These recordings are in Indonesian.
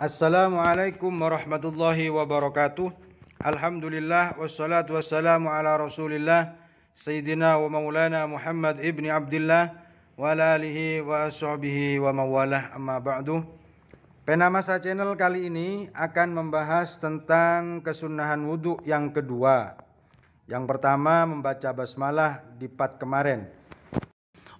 Assalamualaikum warahmatullahi wabarakatuh. Alhamdulillah wassalatu wassalamu ala rasulillah Sayyidina wa maulana Muhammad ibni Abdillah wa ala alihi wa ashabihi wa mawalah, amma ba'du. Penamasa channel kali ini akan membahas tentang kesunahan wudhu yang kedua. Yang pertama membaca basmalah di part kemarin.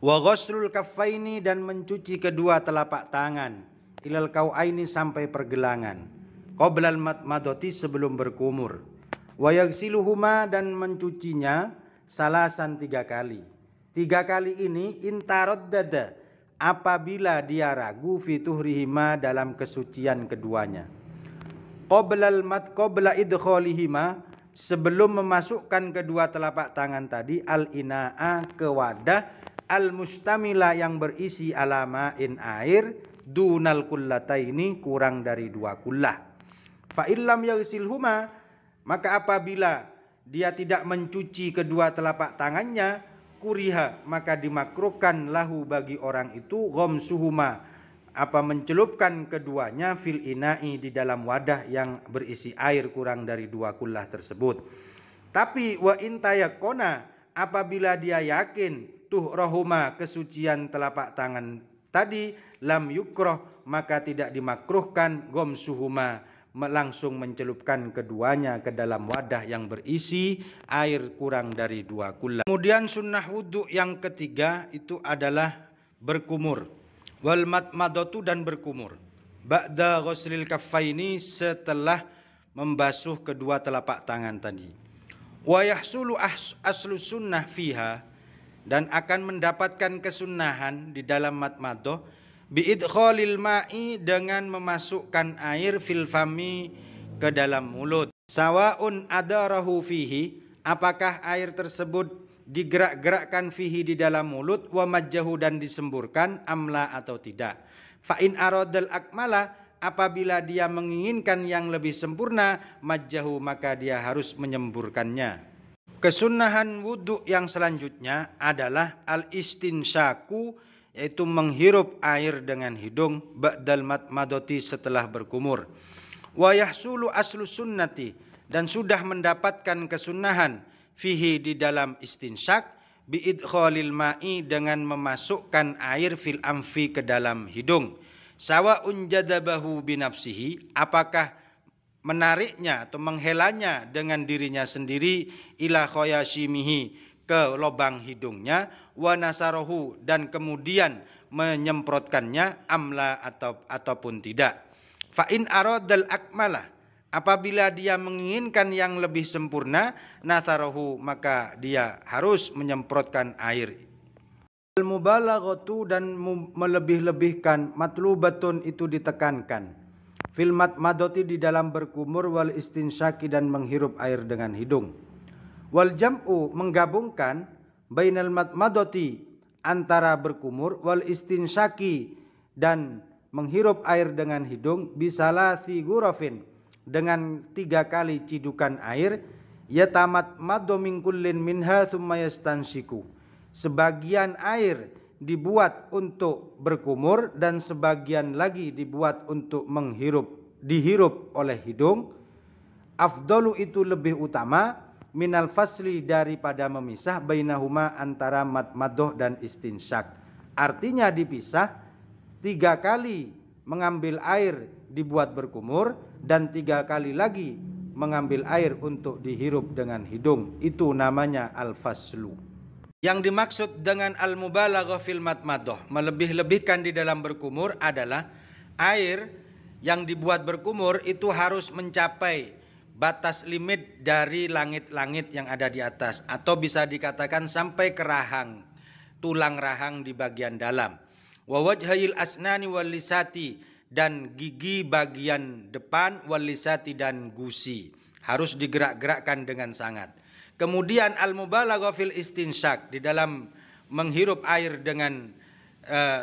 Wa ghuslul kaffaini, dan mencuci kedua telapak tangan ilal kau'aini sampai pergelangan, qoblal matmadoti, sebelum berkumur, wayagsiluhuma, dan mencucinya salasan 3 kali. 3 kali ini intarod dada, apabila dia ragu, fituhrihima, dalam kesucian keduanya, qoblal mat qobla idkholihima, sebelum memasukkan kedua telapak tangan tadi al ina'a, ke wadah al mustamila, yang berisi alama'in, air, dunal kullata, ini kurang dari 2 kullah. Fa illam yaghsilhuma, maka apabila dia tidak mencuci kedua telapak tangannya, kuriha, maka dimakruhkan lahu bagi orang itu ghamsuhuma, apa mencelupkan keduanya fil ina'i, di dalam wadah yang berisi air kurang dari 2 kullah tersebut. Tapi wa intayakona, apabila dia yakin tuhrohuma, kesucian telapak tangan tadi, lam yukroh, maka tidak dimakruhkan gomsuhuma, langsung mencelupkan keduanya ke dalam wadah yang berisi air kurang dari 2 kullah. Kemudian sunnah wudhu yang ketiga itu adalah berkumur. Wal matmadotu, dan berkumur. Ba'da ghuslil kaffaini, setelah membasuh kedua telapak tangan tadi. Wa yahsulu aslu sunnah fiha, dan akan mendapatkan kesunahan di dalam matmadoh biidkholil ma'i, dengan memasukkan air filfami ke dalam mulut, sawaun adarahu fihi, apakah air tersebut digerak-gerakkan fihi di dalam mulut, wa majjahu, dan disemburkan, amla, atau tidak. Fa'in aradal akmala, apabila dia menginginkan yang lebih sempurna, majjahu, maka dia harus menyemburkannya. Kesunahan wudhu yang selanjutnya adalah al-istinsyaku, yaitu menghirup air dengan hidung ba'dal matmadoti, setelah berkumur. Wa yahsulu aslu sunnati, dan sudah mendapatkan kesunahan fihi, di dalam istinsyak biidkholil ma'i, dengan memasukkan air fil amfi, ke dalam hidung, sawa'un jadabahu binafsihi, apakah menariknya atau menghelanya dengan dirinya sendiri, ila khoyashimihi, ke lubang hidungnya, wa nasarohu, dan kemudian menyemprotkannya, amla, ataupun tidak. Fa in aradal akmalah, apabila dia menginginkan yang lebih sempurna, nasarohu, maka dia harus menyemprotkan air. Al mubalaghatu, dan melebih-lebihkan, matlubatun, itu ditekankan, fil matmadoti, di dalam berkumur, wal istinsyaki, dan menghirup air dengan hidung, wal jam'u, menggabungkan, bainal matmadoti, antara berkumur, wal istinsyaki, dan menghirup air dengan hidung, bisalasi gurafin, dengan 3 kali cidukan air, yatamat madoming kullin minha thumma yastansiku, sebagian air dibuat untuk berkumur dan sebagian lagi dibuat untuk dihirup oleh hidung. Afdalu, itu lebih utama, minal fasli, daripada memisah, bainahuma, antara matmadoh dan istinsyak. Artinya dipisah, 3 kali mengambil air dibuat berkumur dan 3 kali lagi mengambil air untuk dihirup dengan hidung. Itu namanya al-faslu. Yang dimaksud dengan al-mubalaghah fil matmadoh, melebih-lebihkan di dalam berkumur, adalah air yang dibuat berkumur itu harus mencapai batas limit dari langit-langit yang ada di atas, atau bisa dikatakan sampai ke rahang, tulang rahang di bagian dalam. Wa wajhil asnani wal lisati, dan gigi bagian depan, wal lisati, dan gusi, harus digerak-gerakkan dengan sangat. Kemudian al-mubalaghah fil istinsyak, di dalam menghirup air dengan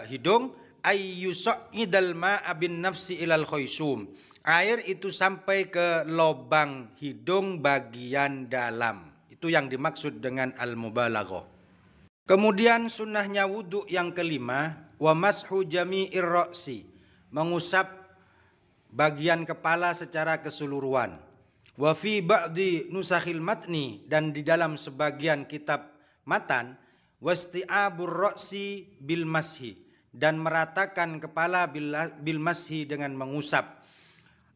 hidung, ayyusaqidal ma'a bin nafsi ilal khaysum, air itu sampai ke lubang hidung bagian dalam. Itu yang dimaksud dengan al-mubalaghah. Kemudian sunnahnya wudhu yang kelima, wa mashu jami'ir ra'si, mengusap bagian kepala secara keseluruhan. Wa fi ba'di nusakhil matni, dan di dalam sebagian kitab matan, wasti'abur ra'si bil mashi, dan meratakan kepala bil mashi dengan mengusap.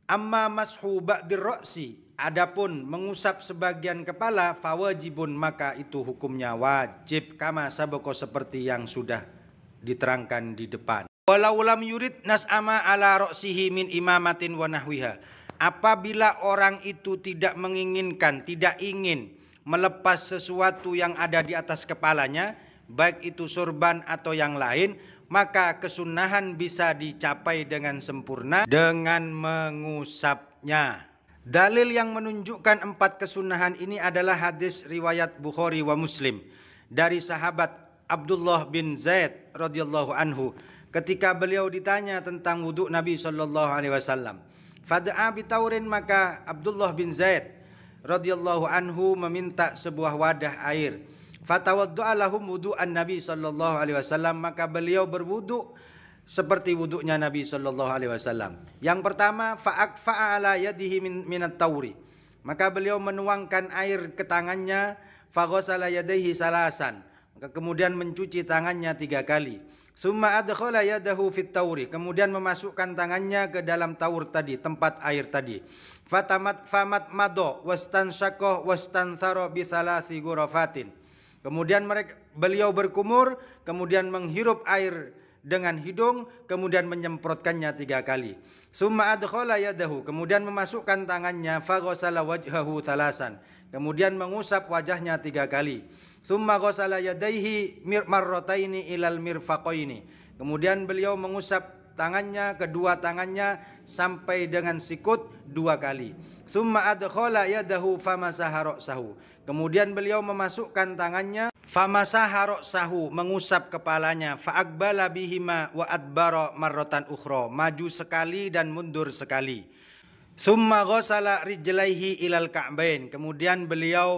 Amma mashu ba'dir ra'si, adapun mengusap sebagian kepala, fawajibun, maka itu hukumnya wajib, kama sabako, seperti yang sudah diterangkan di depan. Walau lam yurid nas'ama ala ra'sihi min imamatin wa nahwiha, apabila orang itu tidak menginginkan, tidak ingin melepas sesuatu yang ada di atas kepalanya, baik itu sorban atau yang lain, maka kesunahan bisa dicapai dengan sempurna dengan mengusapnya. Dalil yang menunjukkan empat kesunahan ini adalah hadis riwayat Bukhari wa Muslim dari sahabat Abdullah bin Zaid radhiyallahu anhu, ketika beliau ditanya tentang wudhu Nabi SAW. Fada'a bitaurin, maka Abdullah bin Zaid radhiyallahu anhu meminta sebuah wadah air. Fatawaddu'a lahum wudu'an Nabi SAW, maka beliau berwudu seperti wudunya Nabi SAW. Yang pertama, fa'akfa'a ala yadihi minat tauri, maka beliau menuangkan air ke tangannya. Faghasala yadaihi salasan, maka kemudian mencuci tangannya 3 kali. Summa adkhala yadahu fit tauri, kemudian memasukkan tangannya ke dalam taur tadi, tempat air tadi. Fatamat famat mado wastansyakoh wastantharo bithalasi gurafatin, kemudian beliau berkumur, kemudian menghirup air dengan hidung, kemudian menyemprotkannya 3 kali. Summa adkhala yadahu, kemudian memasukkan tangannya. Faghasala wajhahu thalasan, kemudian mengusap wajahnya 3 kali. Summa ghasala yadaihi marrataini ilal mirfaqaini, kemudian beliau mengusap tangannya, kedua tangannya sampai dengan sikut 2 kali. Summa adkhala yadahu famasaha ra'sahu, kemudian beliau memasukkan tangannya. Famasaha ra'sahu, mengusap kepalanya. Fa'aqbala bihima wa adbara marratan ukhra, maju sekali dan mundur sekali. Summa ghasala rijlaihi ilal ka'bain, kemudian beliau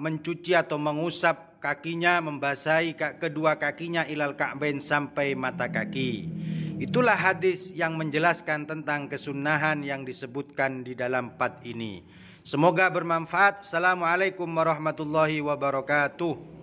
mencuci atau mengusap kakinya, membasahi kedua kakinya ilal ka'bain, sampai mata kaki. Itulah hadis yang menjelaskan tentang kesunahan yang disebutkan di dalam bab ini. Semoga bermanfaat. Assalamualaikum warahmatullahi wabarakatuh.